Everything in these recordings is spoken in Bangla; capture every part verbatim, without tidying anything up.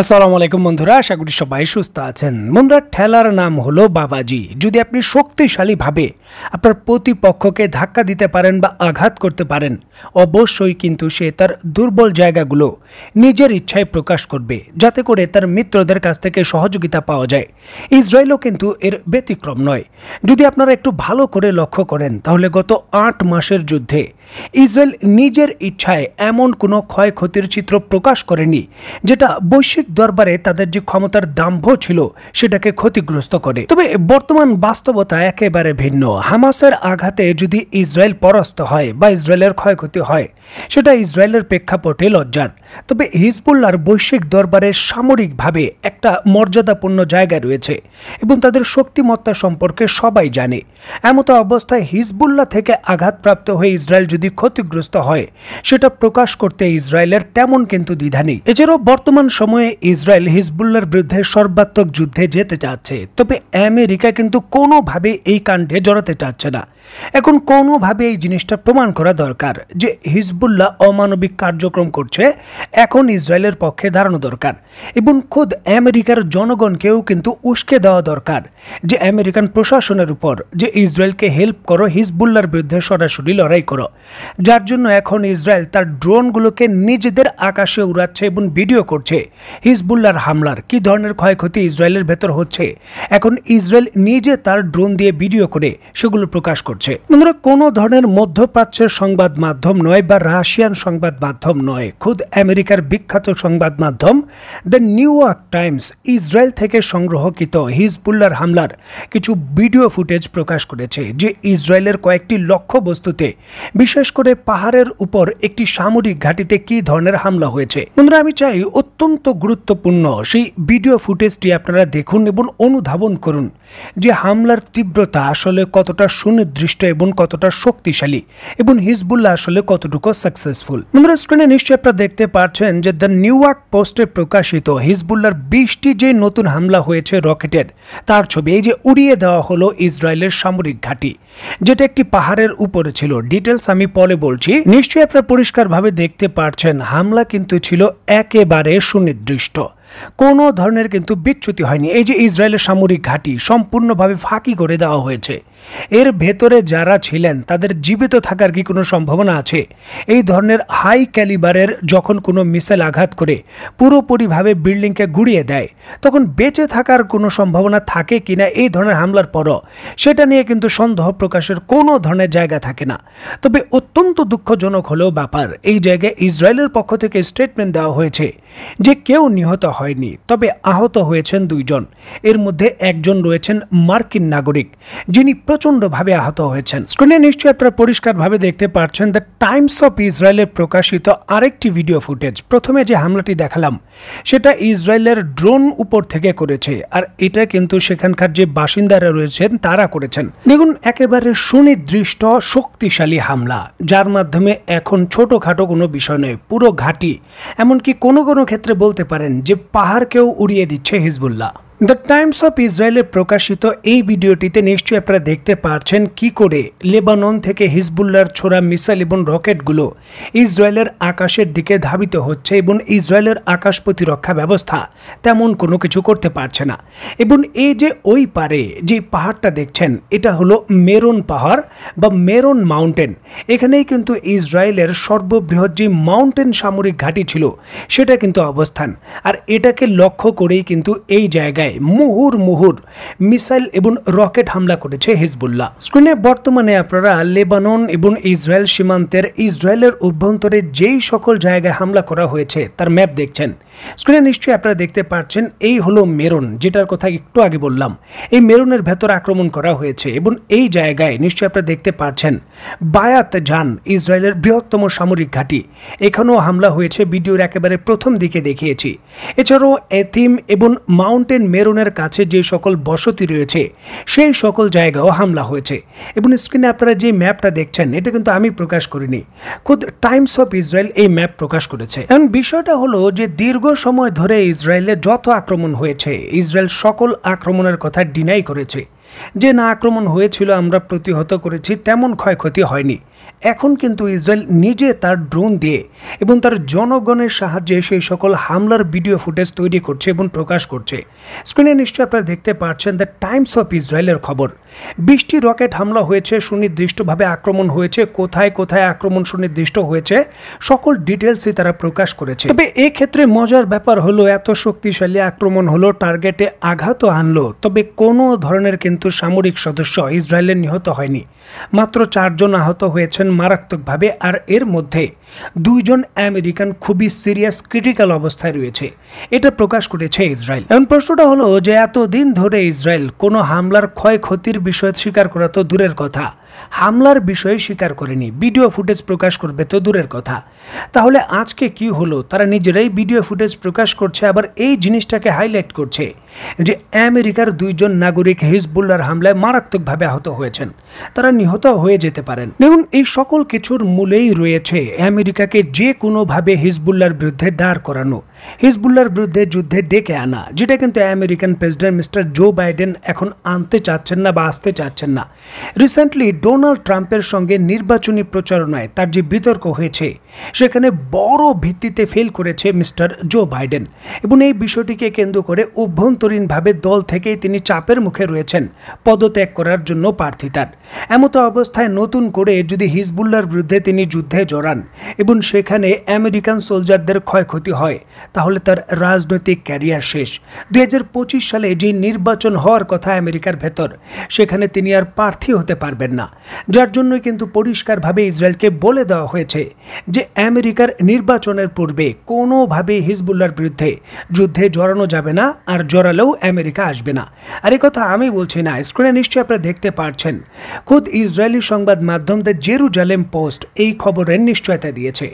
আসসালামু আলাইকুম বন্ধুরা, আশা করি সবাই সুস্থ আছেন। বন্ধুরা, ঠেলার নাম হলো বাবাজি। যদি আপনি শক্তিশালীভাবে আপনার প্রতিপক্ষকে ধাক্কা দিতে পারেন বা আঘাত করতে পারেন, অবশ্যই কিন্তু সে তার দুর্বল জায়গাগুলো নিজের ইচ্ছায় প্রকাশ করবে, যাতে করে তার মিত্রদের কাছ থেকে সহযোগিতা পাওয়া যায়। ইসরায়েলও কিন্তু এর ব্যতিক্রম নয়। যদি আপনারা একটু ভালো করে লক্ষ্য করেন, তাহলে গত আট মাসের যুদ্ধে ইসরায়েল নিজের ইচ্ছায় এমন কোনো ক্ষয়ক্ষতির চিত্র প্রকাশ করেনি যেটা বৈশ্বিক দরবারে তাদের যে ক্ষমতার দাম্ভ ছিল সেটাকে ক্ষতিগ্রস্ত করে। তবে বর্তমান বাস্তবতা একেবারে ভিন্ন। হামাসের আঘাতে যদি ইসরায়েল পরাস্ত হয় বা ইসরায়েলের ক্ষয়ক্ষতি হয়, সেটা ইসরায়েলের প্রেক্ষাপটে লজ্জার। তবে হিজবুল্লাহর বৈশ্বিক দরবারে সামরিকভাবে একটা মর্যাদাপূর্ণ জায়গা রয়েছে এবং তাদের শক্তিমত্তা সম্পর্কে সবাই জানে। এমত অবস্থায় হিজবুল্লাহ থেকে আঘাতপ্রাপ্ত হয়ে ইসরায়েল যদি ক্ষতিগ্রস্ত হয়, সেটা প্রকাশ করতে ইসরায়েলের তেমন কিন্তু দ্বিধা নেই। এছাড়াও বর্তমান সময়ে ইসরায়েল হিজবুল্লাহর বিরুদ্ধে সর্বাত্মক যুদ্ধে যেতে চাচ্ছে, তবে আমেরিকা কিন্তু কোনোভাবে এই কাণ্ডে জড়াতে চাচ্ছে না। এখন কোনোভাবে এই জিনিসটা প্রমাণ করা দরকার যে হিজবুল্লাহ অমানবিক কার্যক্রম করছে, এখন ইসরায়েলের পক্ষে দাঁড়ানো দরকার এবং খোদ আমেরিকার জনগণকেও কিন্তু উস্কে দেওয়া দরকার যে আমেরিকান প্রশাসনের উপর যে ইসরায়েলকে হেল্প করো, হিজবুল্লাহর বিরুদ্ধে সরাসরি লড়াই করো। যার জন্য এখন ইসরায়েল তার ড্রোনগুলোকে নিজেদের আকাশে উড়াচ্ছে এবং ভিডিও করছে হিজবুল্লাহর হামলার কি ধরনের ক্ষয়ক্ষতি ইসরায়েলের ভেতর হচ্ছে। এখন ইসরায়েল নিজে তার ড্রোন দিয়ে ভিডিও করে সেগুলো প্রকাশ করছে। বন্ধুরা, কোনো ধরনের মধ্যপ্রাচ্যের সংবাদ মাধ্যম নয় বা রাশিয়ান সংবাদ মাধ্যম নয়, খুদ আমেরিকার বিখ্যাত সংবাদ মাধ্যম the New York Times Israel থেকে সংগ্রহকৃত হিজবুল্লাহর হামলার কিছু ভিডিও ফুটেজ প্রকাশ করেছে, যে ইসরায়েলের কয়েকটি লক্ষ্যবস্তুতে বিশেষ করে পাহাড়ের উপর একটি সামরিক ঘাঁটিতে কি ধরনের হামলা হয়েছে। বন্ধুরা, আমি চাই অত্যন্ত গুরুত্বপূর্ণ সেই ভিডিও ফুটেজটি আপনারা দেখুন এবং অনুধাবন করুন যে হামলার তীব্রতা আসলে কতটা সুনির্দিষ্ট এবং কতটা শক্তিশালী এবং হিজবুল্লাহ আসলে কতটুকু সাকসেসফুল। বন্ধুরা, স্ক্রিনে নিশ্চয়ই আপনারা দেখতে পাচ্ছেন যে দ্য নিউ ইয়র্ক পোস্টে প্রকাশিত হিজবুল্লাহর বিশটি যে নতুন হামলা হয়েছে রকেটের, তার ছবি। এই যে উড়িয়ে দেওয়া হলো ইসরায়েলের সামরিক ঘাঁটি, যেটা একটি পাহাড়ের উপরে ছিল। ডিটেলস আমি পরে বলছি। নিশ্চয়ই আপনারা পরিষ্কারভাবে দেখতে পাচ্ছেন হামলা কিন্তু ছিল একেবারে সুনির্দিষ্ট, কোনো ধরনের কিন্তু বিচ্যুতি হয়নি। এই যে ইসরায়েলের সামরিক ঘাঁটি সম্পূর্ণভাবে ফাঁকি করে দেওয়া হয়েছে, এর ভেতরে যারা ছিলেন তাদের জীবিত থাকার কি কোনো সম্ভাবনা আছে? এই ধরনের হাই ক্যালিবারের যখন কোনো মিসাইল আঘাত করে পুরোপুরিভাবে বিল্ডিংকে গুঁড়িয়ে দেয়, তখন বেঁচে থাকার কোনো সম্ভাবনা থাকে কিনা এই ধরনের হামলার পরও, সেটা নিয়ে কিন্তু সন্দেহ প্রকাশের কোনো ধরনের জায়গা থাকে না। তবে অত্যন্ত দুঃখজনক হলেও ব্যাপার, এই জায়গায় ইসরায়েলের পক্ষ থেকে স্টেটমেন্ট দেওয়া হয়েছে যে কেউ নিহত হয়নি, তবে আহত হয়েছেন দুইজন। এর মধ্যে একজন রয়েছেন মার্কিন নাগরিক, যিনি প্রচণ্ডভাবে আহত হয়েছেন। স্ক্রিনে নিশ্চয়ই আপনারা পরিষ্কারভাবে দেখতে পাচ্ছেন দ্য টাইমস অফ ইসরায়েলে প্রকাশিত আরেকটি ভিডিও ফুটেজ। প্রথমে যে হামলাটি দেখালাম সেটা ইসরায়েলের ড্রোন উপর থেকে করেছে, আর এটা কিন্তু সেখানকার যে বাসিন্দারা রয়েছেন তারা করেছেন। দেখুন, একেবারে সুনির্দিষ্ট শক্তিশালী হামলা, যার মাধ্যমে এখন ছোটখাটো কোনো বিষয় নয়, পুরো ঘাঁটি, এমনকি কোনো কোনো ক্ষেত্রে বলতে পারেন যে পাহাড়কেও উড়িয়ে দিচ্ছে হিজবুল্লাহ। দ্য টাইমস অফ ইসরায়েলে প্রকাশিত এই ভিডিওটিতে নিশ্চয়ই আপনারা দেখতে পাচ্ছেন কি করে লেবানন থেকে হিজবুল্লাহর ছোড়া মিসাইল এবং রকেটগুলো ইসরায়েলের আকাশের দিকে ধাবিত হচ্ছে এবং ইসরায়েলের আকাশ প্রতিরক্ষা ব্যবস্থা তেমন কোনো কিছু করতে পারছে না। এবং এই যে ওই পারে যে পাহাড়টা দেখছেন, এটা হলো মেরন পাহাড় বা মেরন মাউন্টেন। এখানেই কিন্তু ইসরায়েলের সর্ববৃহৎ যে মাউন্টেন সামরিক ঘাঁটি ছিল সেটা কিন্তু অবস্থান, আর এটাকে লক্ষ্য করেই কিন্তু এই জায়গায় মুহুর মুহুর মিসাইল এবং রকেট হামলা করেছে হিজবুল্লাহ। স্ক্রিনে বর্তমানে আপনারা লেবানন এবং ইসরায়েল সীমান্তের ইসরায়েলের অভ্যন্তরে যেই সকল জায়গায় হামলা করা হয়েছে তার ম্যাপ দেখছেন। স্ক্রিনে নিশ্চয়ই আপনারা দেখতে পাচ্ছেন এই হলো মেরন, যেটার কথা একটু আগে বললাম। এই মেরনের ভেতর আক্রমণ করা হয়েছে এবং এই জায়গায় নিশ্চয়ই আপনারা দেখতে পাচ্ছেন বায়াত জান, ইসরায়েলের বৃহত্তম সামরিক ঘাঁটি, এখানেও হামলা হয়েছে। ভিডিওর একেবারে প্রথম দিকে দেখিয়েছি। এছাড়াও এতিম এবং মাউন্টেন মেরনের কাছে যে সকল বসতি রয়েছে সেই সকল জায়গাও হামলা হয়েছে। এবং স্ক্রিনে আপনারা যে ম্যাপটা দেখছেন, এটা কিন্তু আমি প্রকাশ করিনি, খুদ টাইমস অফ ইসরায়েল এই ম্যাপ প্রকাশ করেছে। এখন বিষয়টা হলো যে দীর্ঘ সময় ধরে ইসরায়েলে যত আক্রমণ হয়েছে, ইসরায়েল সকল আক্রমণের কথা ডিনাই করেছে যে না, আক্রমণ হয়েছিল, আমরা প্রতিহত করেছি, তেমন ক্ষয়ক্ষতি হয়নি। এখন কিন্তু ইসরায়েল নিজে তার ড্রোন দিয়ে এবং তার জনগণের সাহায্যে সেই সকল হামলার ভিডিও ফুটেজ তৈরি করছে এবং প্রকাশ করছে। স্ক্রিনে নিশ্চয়ই আপনারা দেখতে পাচ্ছেন দ্য টাইমস অফ ইসরায়েলের খবর। বিশটি রকেট হামলা হয়েছে, সুনির্দিষ্টভাবে আক্রমণ হয়েছে, কোথায় কোথায় আক্রমণ সুনির্দিষ্ট হয়েছে সকল ডিটেলসই তারা প্রকাশ করেছে। তবে এক্ষেত্রে মজার ব্যাপার হলো এত শক্তিশালী আক্রমণ হলো, টার্গেটে আঘাত আনলো, তবে কোনো ধরনের কিন্তু সামরিক সদস্য ইসরায়েলের নিহত হয়নি। মাত্র চারজন আহত হয়েছেন মারাত্মকভাবে, আর এর মধ্যে দুইজন আমেরিকান খুবই সিরিয়াস ক্রিটিক্যাল অবস্থায় রয়েছে, এটা প্রকাশ করেছে ইসরায়েল। এখন প্রশ্নটা হলো যে এতদিন ধরে ইসরায়েল কোনো হামলার ক্ষয়ক্ষতির বিষয় স্বীকার করা তো দূরের কথা, হামলার বিষয়ে স্বীকার করেনি, ভিডিও ফুটেজ প্রকাশ করবে তো দূরের কথা। তাহলে আজকে কি হলো? তারা নিজেরাই ভিডিও ফুটেজ প্রকাশ করছে, আবার এই জিনিসটাকে হাইলাইট করছে যে আমেরিকার দুইজন নাগরিক হিজবুল্লাহর হামলায় মারাত্মকভাবে আহত হয়েছেন, তারা নিহত হয়ে যেতে পারেন। দেখুন, এই সকল কিছুর মূলেই রয়েছে আমেরিকাকে যে কোনোভাবে হিজবুল্লাহর বিরুদ্ধে দাঁড় করানো, হিজবুল্লাহর বিরুদ্ধে যুদ্ধে ডেকে আনা, যেটা কিন্তু American president mister Joe Biden এখন আনতে চাচ্ছেন না বা আসতে চাচ্ছেন না। রিসেন্টলি ডোনাল্ড ট্রাম্পের সঙ্গে নির্বাচনী প্রচারণায় তার যে বিতর্ক হয়েছে সেখানে বড় ভিত্তিতে ফেল করেছে মিস্টার জো বাইডেন, এবং এই বিষয়টিকে কেন্দ্র করে অভ্যন্তরীণভাবে দল থেকেই তিনি চাপের মুখে রয়েছেন পদত্যাগ করার জন্য প্রার্থী তার। এমতো অবস্থায় নতুন করে যদি হিজবুল্লাহর বিরুদ্ধে তিনি যুদ্ধে জড়ান এবং সেখানে আমেরিকান সোলজারদের ক্ষয়ক্ষতি হয়, তাহলে তার রাজনৈতিক ক্যারিয়ার শেষ। দুই হাজার পঁচিশ সালে যে নির্বাচন হওয়ার কথা আমেরিকার ভেতর, সেখানে তিনি আর প্রার্থী হতে পারবেন না, যার জন্যই কিন্তু পরিষ্কারভাবে ইসরায়েলকে বলে দেওয়া হয়েছে যে আমেরিকার নির্বাচনের পূর্বে কোনোভাবে হিজবুল্লাহর বিরুদ্ধে যুদ্ধে জড়ানো যাবে না, আর জড়ালেও আমেরিকা আসবে না। আর এ কথা আমি বলছি না, স্ক্রিনে নিশ্চয়ই আপনারা দেখতে পাচ্ছেন খুদ ইসরায়েলি সংবাদ মাধ্যম দ্য জেরুজালেম পোস্ট এই খবরের নিশ্চয়তা দিয়েছে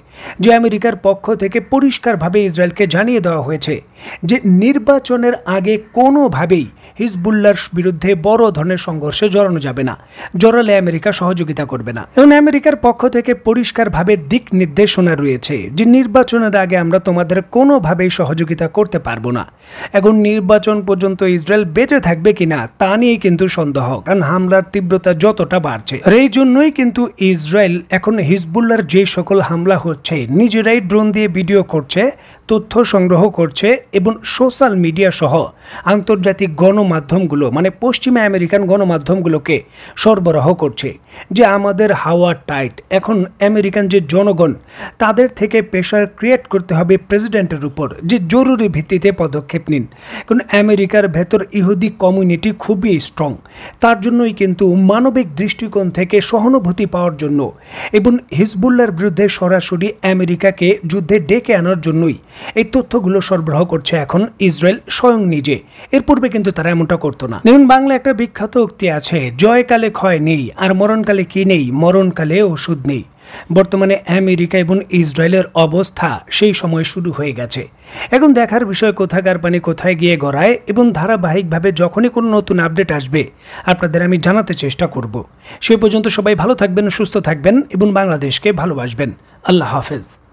যে আমেরিকার পক্ষ থেকে পরিষ্কারভাবে ইসরায়েলকে জানিয়ে দেওয়া হয়েছে যে নির্বাচনের আগে কোনোভাবেই হিজবুল্লাহর বিরুদ্ধে বড় ধরনের সংঘর্ষে জড়ানো যাবে না, জড়ালে আমেরিকা সহযোগিতা করবে না। এবং আমেরিকার পক্ষ থেকে পরিষ্কারভাবে দিক নির্দেশনা রয়েছে যে নির্বাচনের আগে আমরা তোমাদের কোনোভাবেই সহযোগিতা করতে পারবো না। এখন নির্বাচন পর্যন্ত ইসরায়েল বেঁচে থাকবে কিনা তা নিয়ে কিন্তু সন্দেহ, কারণ হামলার তীব্রতা যতটা বাড়ছে। আর এই জন্যই কিন্তু ইসরায়েল এখন হিজবুল্লাহর যে সকল হামলা হচ্ছে নিজেরাই ড্রোন দিয়ে ভিডিও করছে, তথ্য সংগ্রহ করছে এবং সোশ্যাল মিডিয়া সহ আন্তর্জাতিক গণমাধ্যমগুলো মানে পশ্চিমা আমেরিকান গণমাধ্যমগুলোকে সরবরাহ করছে যে আমাদের হাওয়া টাইট, এখন আমেরিকান যে জনগণ তাদের থেকে প্রেশার ক্রিয়েট করতে হবে প্রেসিডেন্টের উপর যে জরুরি ভিত্তিতে পদক্ষেপ নিন, কারণ আমেরিকার ভেতর ইহুদি কমিউনিটি খুবই স্ট্রং। তার জন্যই কিন্তু মানবিক দৃষ্টিকোণ থেকে সহানুভূতি পাওয়ার জন্য এবং হিজবুল্লাহর বিরুদ্ধে সরাসরি আমেরিকাকে যুদ্ধে ডেকে আনার জন্যই এই তথ্যগুলো সরবরাহ করছে এখন ইসরায়েল স্বয়ং নিজে, এর পূর্বে কিন্তু তারা এমনটা করতো না। দেখুন, বাংলা একটা বিখ্যাত উক্তি আছে, জয়কালে ক্ষয় নেই আর মরণকালে কি নেই, মরণকালে ওষুধ নেই। বর্তমানে আমেরিকা এবং ইসরায়েলের অবস্থা সেই সময় শুরু হয়ে গেছে। এখন দেখার বিষয় কোথাকার পানি কোথায় গিয়ে গড়ায়, এবং ধারাবাহিকভাবে যখনই কোনো নতুন আপডেট আসবে আপনাদের আমি জানাতে চেষ্টা করব। সে পর্যন্ত সবাই ভালো থাকবেন, সুস্থ থাকবেন এবং বাংলাদেশকে ভালোবাসবেন। আল্লাহ হাফেজ।